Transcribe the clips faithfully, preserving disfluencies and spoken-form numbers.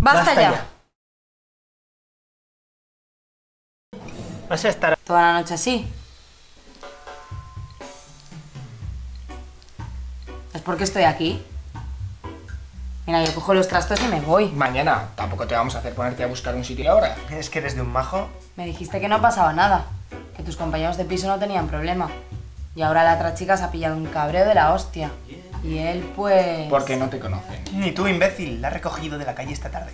Basta, Basta ya. ya. Vas a estar toda la noche así. ¿Es porque estoy aquí? Mira, yo cojo los trastos y me voy. Mañana. Tampoco te vamos a hacer ponerte a buscar un sitio ahora. ¿Es que eres de un majo? Me dijiste que no pasaba nada. Que tus compañeros de piso no tenían problema. Y ahora la otra chica se ha pillado un cabreo de la hostia. Y él, pues... Porque no te conocen. Ni tú, imbécil. La has recogido de la calle esta tarde.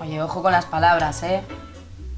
Oye, ojo con las palabras, ¿eh?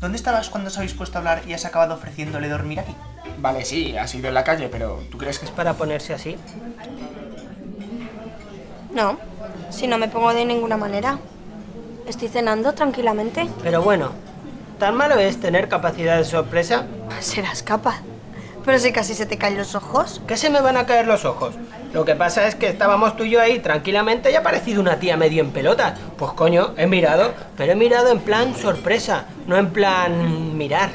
¿Dónde estabas cuando os habéis puesto a hablar y has acabado ofreciéndole dormir aquí? Vale, sí, has ido en la calle, pero ¿tú crees que es para ponerse así? No, si no me pongo de ninguna manera. Estoy cenando tranquilamente. Pero bueno, ¿tan malo es tener capacidad de sorpresa? Serás capaz. Pero si casi se te caen los ojos. ¿Qué se me van a caer los ojos? Lo que pasa es que estábamos tú y yo ahí tranquilamente y ha aparecido una tía medio en pelota. Pues coño, he mirado, pero he mirado en plan sorpresa, no en plan mirar.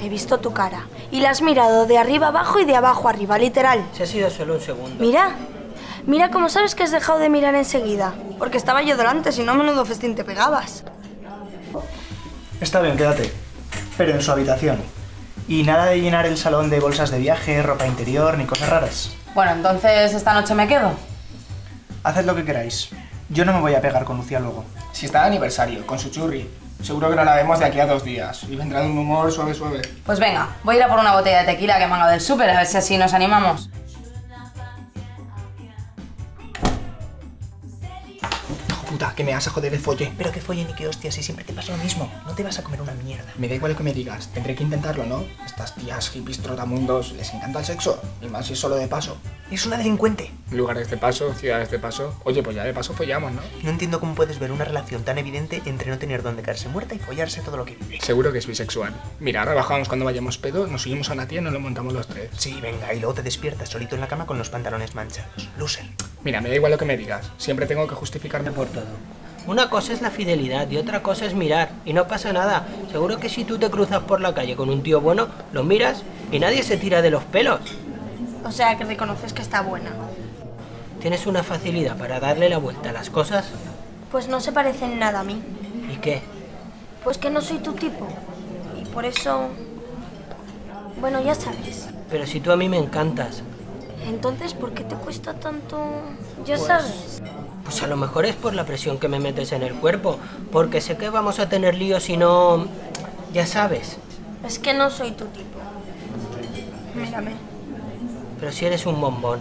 He visto tu cara y la has mirado de arriba abajo y de abajo arriba, literal. Se ha sido solo un segundo. Mira. Mira cómo sabes que has dejado de mirar enseguida. Porque estaba yo delante, si no, menudo festín te pegabas. Está bien, quédate. Pero en su habitación. Y nada de llenar el salón de bolsas de viaje, ropa interior, ni cosas raras. Bueno, entonces, ¿esta noche me quedo? Haced lo que queráis. Yo no me voy a pegar con Lucía luego. Si está de aniversario, con su churri. Seguro que no la vemos de aquí a dos días. Y vendrá de un humor suave, suave. Pues venga, voy a ir a por una botella de tequila que me han dado del súper, a ver si así nos animamos. Que me vas a joder el folle. Pero que folle ni que hostias, si siempre te pasa lo mismo. No te vas a comer una mierda. Me da igual lo que me digas, tendré que intentarlo, ¿no? Estas tías hippies trotamundos les encanta el sexo. Y más si es solo de paso. Es una delincuente. Lugares de paso, ciudades de paso. Oye, pues ya de paso follamos, ¿no? No entiendo cómo puedes ver una relación tan evidente entre no tener dónde caerse muerta y follarse todo lo que vive. Seguro que es bisexual. Mira, ahora bajamos cuando vayamos pedo, nos subimos a una tía y nos lo montamos los tres. Sí, venga, y luego te despiertas solito en la cama con los pantalones manchados. Loser. Mira, me da igual lo que me digas. Siempre tengo que justificarme por todo. Una cosa es la fidelidad y otra cosa es mirar. Y no pasa nada. Seguro que si tú te cruzas por la calle con un tío bueno, lo miras y nadie se tira de los pelos. O sea, que reconoces que está buena. ¿Tienes una facilidad para darle la vuelta a las cosas? Pues no se parecen nada a mí. ¿Y qué? Pues que no soy tu tipo. Y por eso... Bueno, ya sabes. Pero si tú a mí me encantas. Entonces, ¿por qué te cuesta tanto...? Ya pues, sabes. Pues a lo mejor es por la presión que me metes en el cuerpo, porque sé que vamos a tener lío si no... Ya sabes. Es que no soy tu tipo. Mírame. Pero si eres un bombón.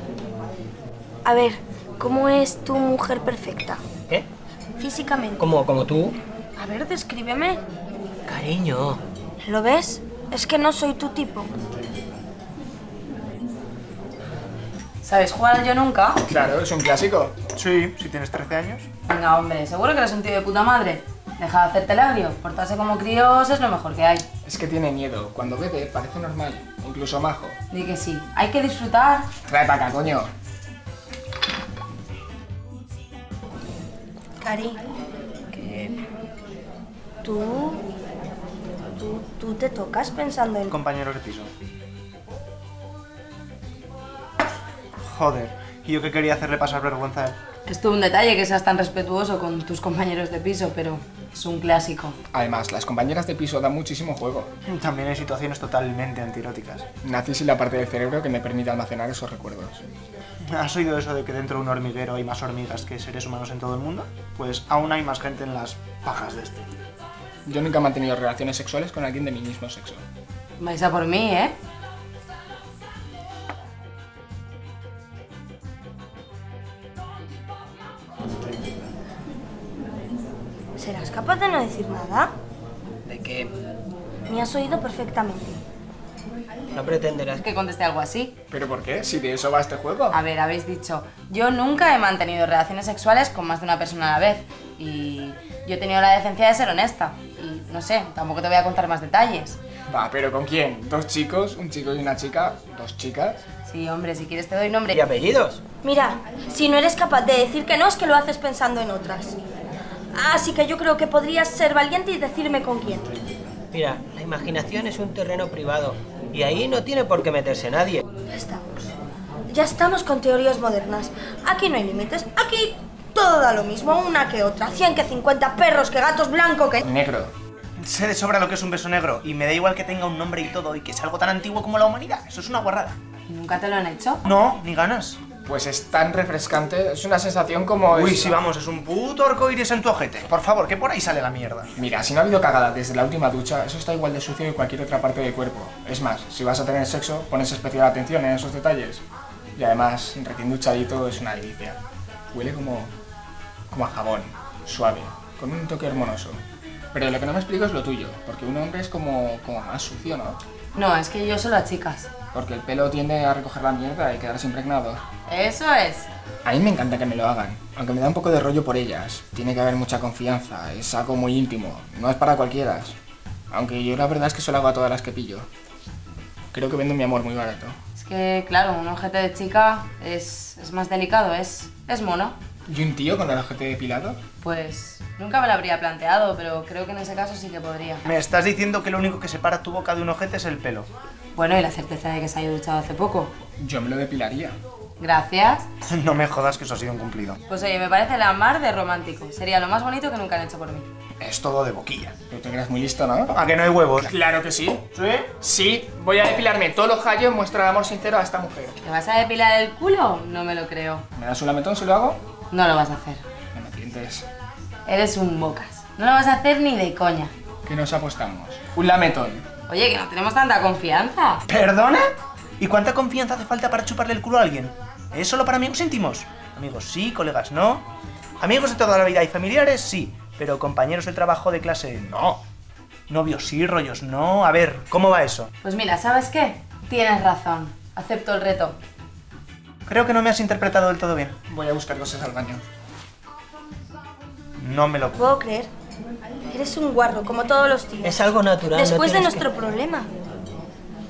A ver, ¿cómo es tu mujer perfecta? ¿Qué? Físicamente. ¿Cómo, como tú? A ver, descríbeme. Cariño. ¿Lo ves? Es que no soy tu tipo. ¿Sabes jugar al Yo Nunca? Claro, es un clásico. Sí, si tienes trece años. Venga, hombre, seguro que eres un tío de puta madre. Deja de hacerte el agrio. Portarse como críos es lo mejor que hay. Es que tiene miedo. Cuando bebe parece normal, incluso majo. Di que sí. Hay que disfrutar. Trae para acá, coño. Cari. ¿Qué? ¿Tú... tú... tú te tocas pensando en... Compañero de piso. Joder, y yo que quería hacerle pasar vergüenza a él. Es todo un detalle que seas tan respetuoso con tus compañeros de piso, pero es un clásico. Además, las compañeras de piso dan muchísimo juego. También hay situaciones totalmente antiróticas. Nací sin la parte del cerebro que me permite almacenar esos recuerdos. ¿Has oído eso de que dentro de un hormiguero hay más hormigas que seres humanos en todo el mundo? Pues aún hay más gente en las pajas de este. Yo nunca he mantenido relaciones sexuales con alguien de mi mismo sexo. Vais a por mí, ¿eh? ¿Serás capaz de no decir nada? ¿De qué? Me has oído perfectamente. No pretenderás que conteste algo así. ¿Pero por qué? Si de eso va este juego. A ver, habéis dicho, yo nunca he mantenido relaciones sexuales con más de una persona a la vez. Y yo he tenido la decencia de ser honesta. Y no sé, tampoco te voy a contar más detalles. Va, ¿pero con quién? ¿Dos chicos? ¿Un chico y una chica? ¿Dos chicas? Sí, hombre, si quieres te doy nombre. ¿Y apellidos? Mira, si no eres capaz de decir que no, es que lo haces pensando en otras. Así que yo creo que podrías ser valiente y decirme con quién. Mira, la imaginación es un terreno privado y ahí no tiene por qué meterse nadie. Ya estamos. Ya estamos con teorías modernas. Aquí no hay límites. Aquí Todo da lo mismo, una que otra, cien que cincuenta, perros que gatos, blanco que... negro. Sé de sobra lo que es un beso negro y me da igual que tenga un nombre y todo y que es algo tan antiguo como la humanidad. Eso es una guarrada. ¿Y nunca te lo han hecho? No, ni ganas. Pues es tan refrescante, es una sensación como... Uy, esta. Sí, vamos, es un puto arcoiris en tu ojete. Por favor, que por ahí sale la mierda. Mira, si no ha habido cagada desde la última ducha, eso está igual de sucio que cualquier otra parte del cuerpo. Es más, si vas a tener sexo, pones especial atención en esos detalles. Y además, recién duchadito es una delicia. Huele como... como a jabón, suave, con un toque hermoso. Pero lo que no me explico es lo tuyo, porque un hombre es como, como más sucio, ¿no? No, es que yo solo a chicas. Porque el pelo tiende a recoger la mierda y quedarse impregnado. ¡Eso es! A mí me encanta que me lo hagan, aunque me da un poco de rollo por ellas. Tiene que haber mucha confianza, es algo muy íntimo, no es para cualquiera. Aunque yo la verdad es que solo hago a todas las que pillo. Creo que vendo mi amor muy barato. Es que, claro, un ojete de chica es, es más delicado, es, es mono. ¿Y un tío con el ojete depilado? Pues... nunca me lo habría planteado, pero creo que en ese caso sí que podría. Me estás diciendo que lo único que separa tu boca de un ojete es el pelo. Bueno, y la certeza de que se haya duchado hace poco. Yo me lo depilaría. Gracias. No me jodas que eso ha sido un cumplido. Pues oye, me parece la mar de romántico. Sería lo más bonito que nunca han hecho por mí. Es todo de boquilla. Pero te creas muy listo, ¿no? ¿A que no hay huevos? Claro que sí. ¿Sí? Sí. Voy a depilarme todos los callos en muestra de amor sincero a esta mujer. ¿Te vas a depilar el culo? No me lo creo. ¿Me das un lametón si lo hago? No lo vas a hacer. No me tientes. Eres un bocas. No lo vas a hacer ni de coña. ¿Qué nos apostamos? Un lametón. Oye, que no tenemos tanta confianza. ¿Perdona? ¿Y cuánta confianza hace falta para chuparle el culo a alguien? ¿Es solo para amigos íntimos? Amigos sí, colegas no. Amigos de toda la vida y familiares sí, pero compañeros del trabajo de clase no. Novios sí, rollos no. A ver, ¿cómo va eso? Pues mira, ¿sabes qué? Tienes razón. Acepto el reto. Creo que no me has interpretado del todo bien. Voy a buscar cosas al baño. No me lo puedo creer. Eres un guarro, como todos los tíos. Es algo natural. Después no de nuestro que... problema.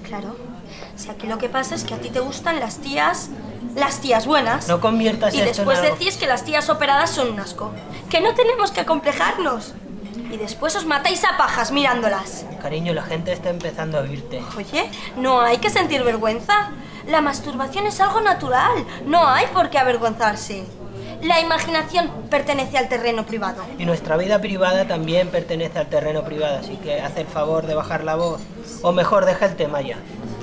Claro. Si aquí lo que pasa es que a ti te gustan las tías... las tías buenas. No conviertas esto en algo. Y después decís que las tías operadas son un asco. Que no tenemos que acomplejarnos. Y después os matáis a pajas mirándolas. Cariño, la gente está empezando a oírte. Oye, no hay que sentir vergüenza. La masturbación es algo natural. No hay por qué avergonzarse. La imaginación pertenece al terreno privado. Y nuestra vida privada también pertenece al terreno privado, así que haz el favor de bajar la voz. O mejor, deja el tema ya.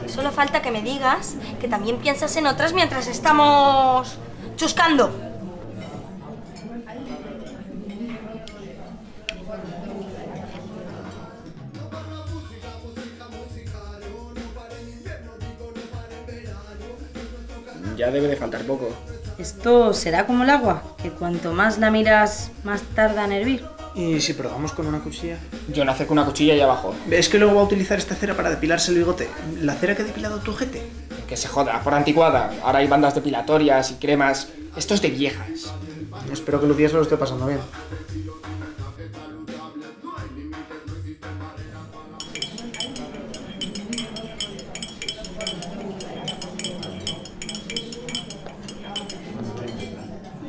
Solo falta que me digas que también piensas en otras mientras estamos... chuscando. Ya debe de faltar poco. Esto será como el agua, que cuanto más la miras, más tarda en hervir. ¿Y si probamos con una cuchilla? Yo la acerco una cuchilla y abajo. ¿Ves que luego va a utilizar esta cera para depilarse el bigote? ¿La cera que ha depilado tu ojete? Que se joda, por anticuada. Ahora hay bandas depilatorias y cremas. Esto es de viejas. Espero que Lucía se lo esté pasando bien.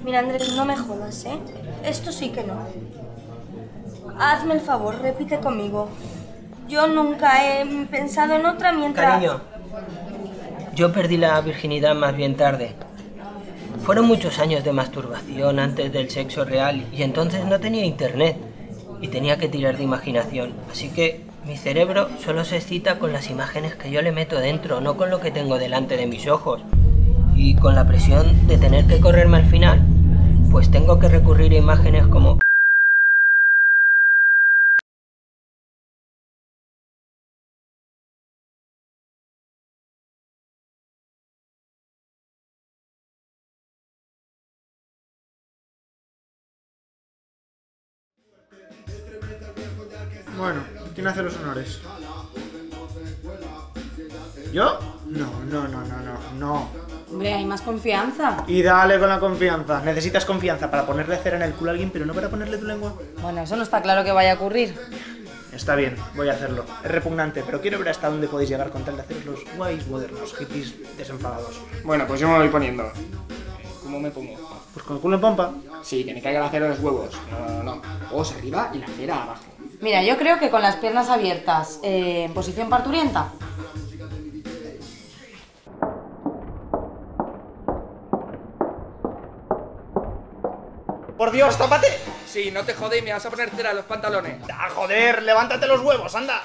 Mira, Andrés, no me jodas, ¿eh? Esto sí que no. Hazme el favor, repite conmigo. Yo nunca he pensado en otra mientras... Cariño, yo perdí la virginidad más bien tarde. Fueron muchos años de masturbación antes del sexo real y entonces no tenía internet y tenía que tirar de imaginación. Así que mi cerebro solo se excita con las imágenes que yo le meto dentro, no con lo que tengo delante de mis ojos. Y con la presión de tener que correrme al final, pues tengo que recurrir a imágenes como... Bueno, ¿quién hace los honores? ¿Yo? No, no, no, no, no, no. Hombre, hay más confianza. Y dale con la confianza. Necesitas confianza para ponerle cera en el culo a alguien, pero no para ponerle tu lengua. Bueno, eso no está claro que vaya a ocurrir. Está bien, voy a hacerlo. Es repugnante, pero quiero ver hasta dónde podéis llegar con tal de haceros los guays modernos, hippies desenfadados. Bueno, pues yo me voy poniendo. ¿Cómo me pongo? Pues con el culo en pompa. Sí, que me caiga la cera en los huevos. No, no, no. Huevos arriba y la cera abajo. Mira, yo creo que con las piernas abiertas, eh, en posición parturienta. por Dios, tápate. Sí, no te jode y me vas a poner cera en los pantalones. ¡Ah, joder! ¡Levántate los huevos, anda!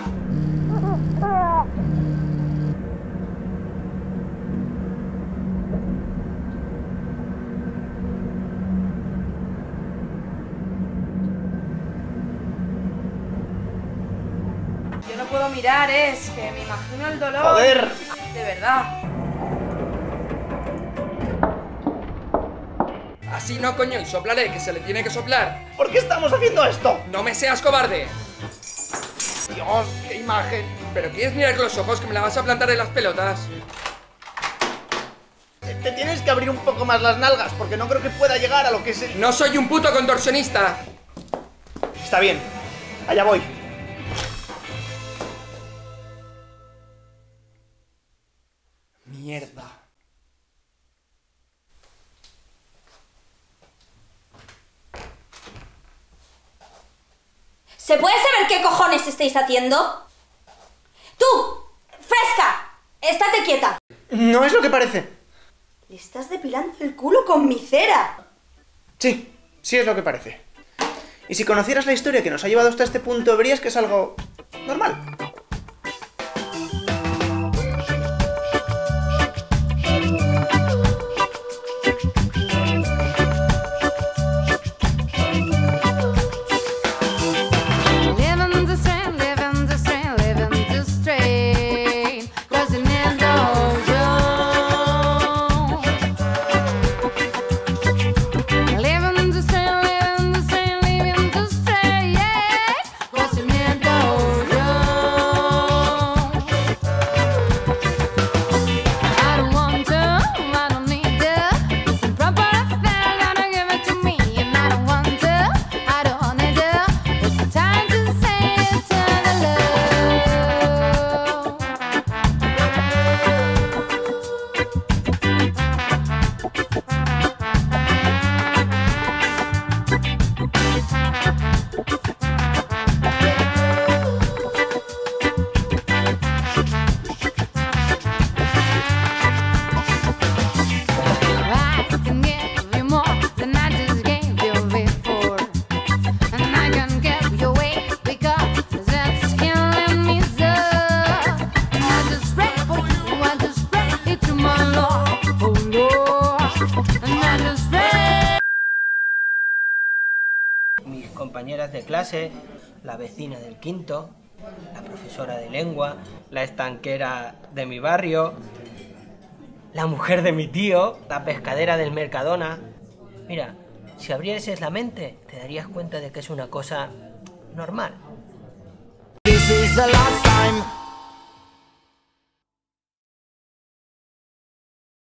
Yo no puedo mirar, ¿eh? Es que me imagino el dolor. ¡Joder! De verdad. Así no, coño, y soplaré, que se le tiene que soplar. ¿Por qué estamos haciendo esto? ¡No me seas cobarde! Dios, qué imagen. ¿Pero quieres mirar con los ojos que me la vas a plantar en las pelotas? Te tienes que abrir un poco más las nalgas, porque no creo que pueda llegar a lo que es el... ¡No soy un puto contorsionista! Está bien, allá voy. Mierda. ¿Se puede saber qué cojones estáis haciendo? ¡Tú! ¡Fresca! ¡Estate quieta! No es lo que parece. Le estás depilando el culo con mi cera. Sí, sí es lo que parece. Y si conocieras la historia que nos ha llevado hasta este punto, verías que es algo... normal. Mis compañeras de clase, la vecina del quinto, la profesora de lengua, la estanquera de mi barrio, la mujer de mi tío, la pescadera del Mercadona. Mira, si abrieses la mente, te darías cuenta de que es una cosa normal. This is the last time.